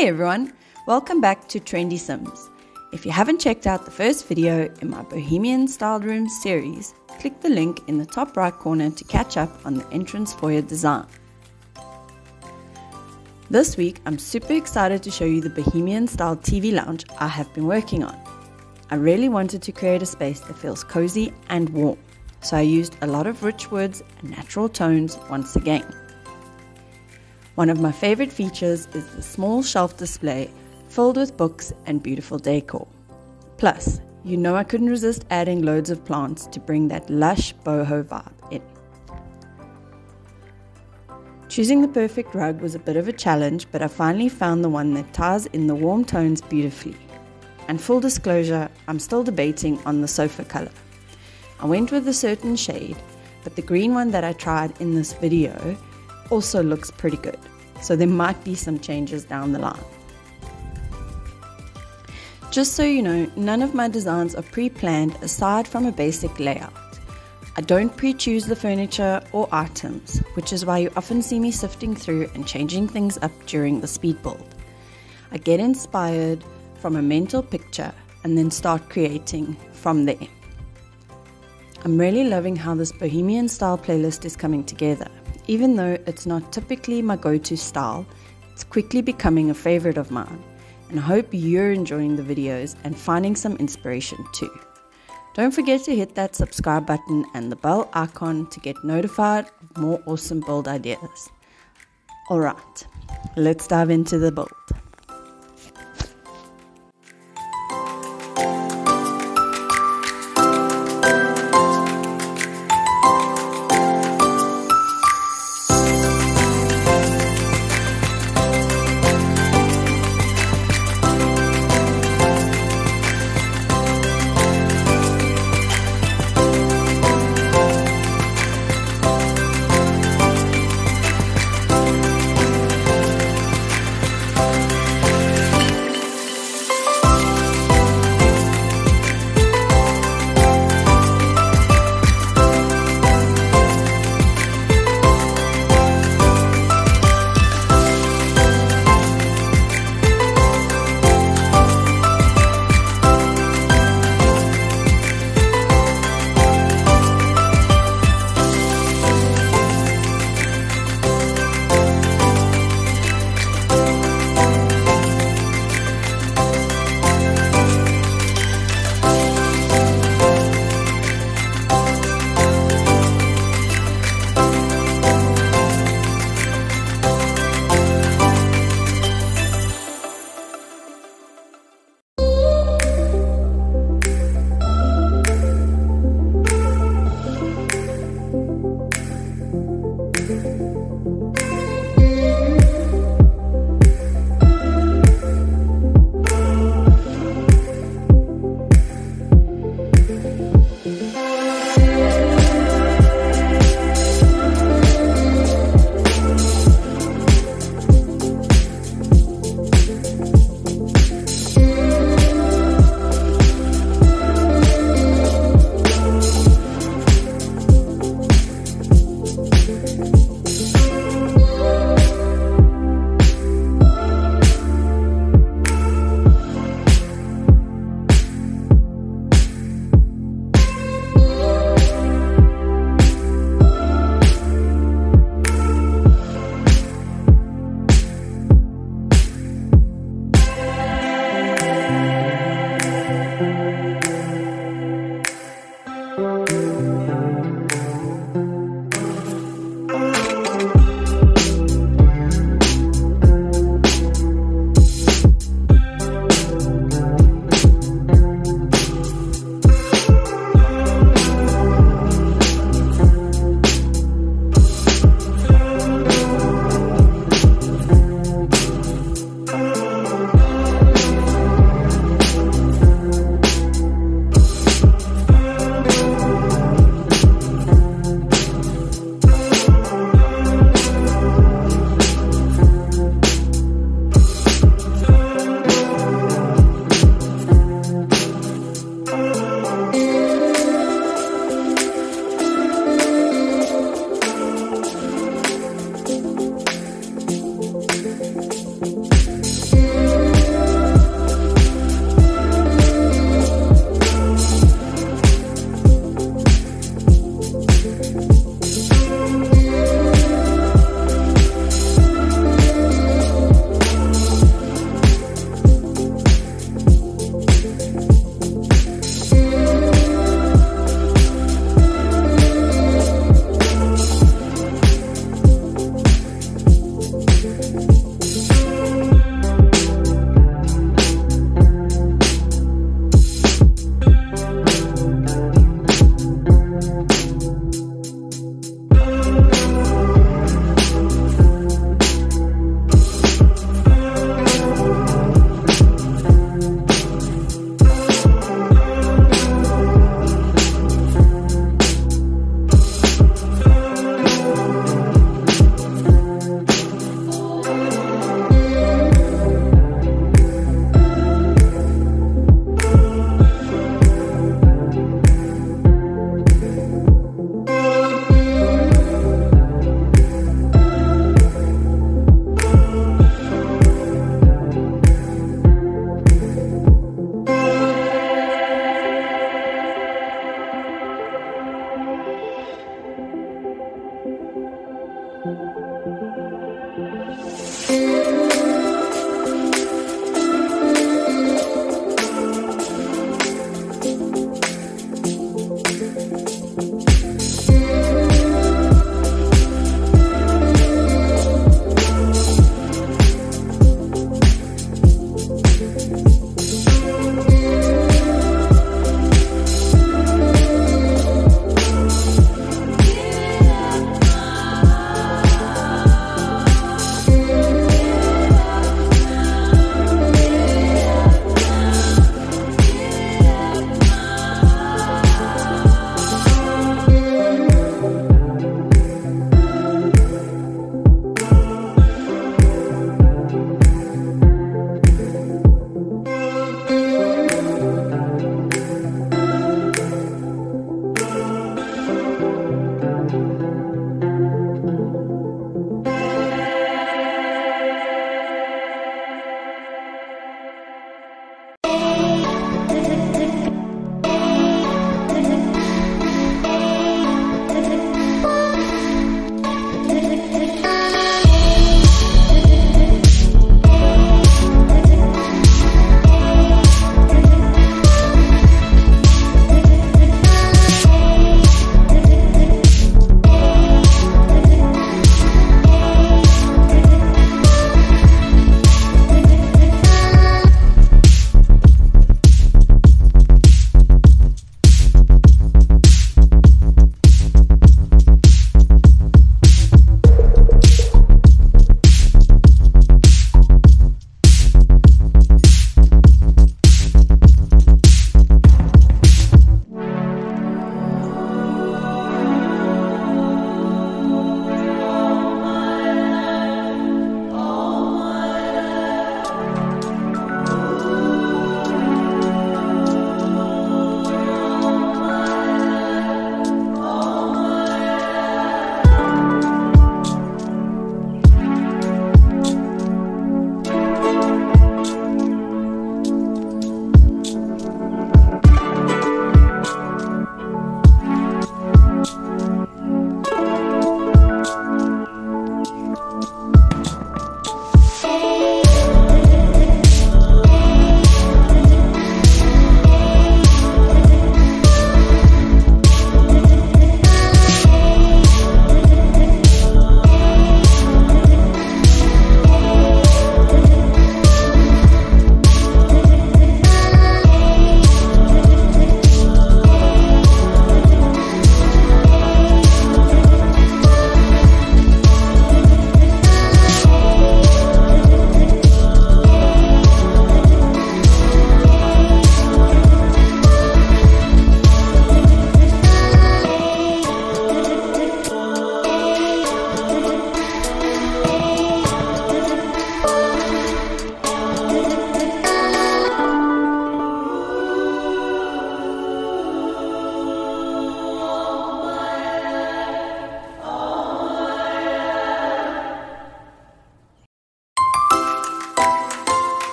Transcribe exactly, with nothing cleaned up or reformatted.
Hey everyone, welcome back to Trendy Sims. If you haven't checked out the first video in my Bohemian styled room series, click the link in the top right corner to catch up on the entrance foyer design. This week I'm super excited to show you the Bohemian styled T V lounge I have been working on. I really wanted to create a space that feels cozy and warm, so I used a lot of rich woods and natural tones once again. One of my favorite features is the small shelf display filled with books and beautiful decor. Plus, you know I couldn't resist adding loads of plants to bring that lush boho vibe in. Choosing the perfect rug was a bit of a challenge, but I finally found the one that ties in the warm tones beautifully. And full disclosure, I'm still debating on the sofa color. I went with a certain shade, but the green one that I tried in this video also looks pretty good, so there might be some changes down the line. Just so you know, none of my designs are pre-planned aside from a basic layout. I don't pre-choose the furniture or items, which is why you often see me sifting through and changing things up during the speed build. I get inspired from a mental picture and then start creating from there. I'm really loving how this Bohemian style playlist is coming together. Even though it's not typically my go-to style, it's quickly becoming a favorite of mine, and I hope you're enjoying the videos and finding some inspiration too. Don't forget to hit that subscribe button and the bell icon to get notified of more awesome build ideas. Alright, let's dive into the build. We'll be right back.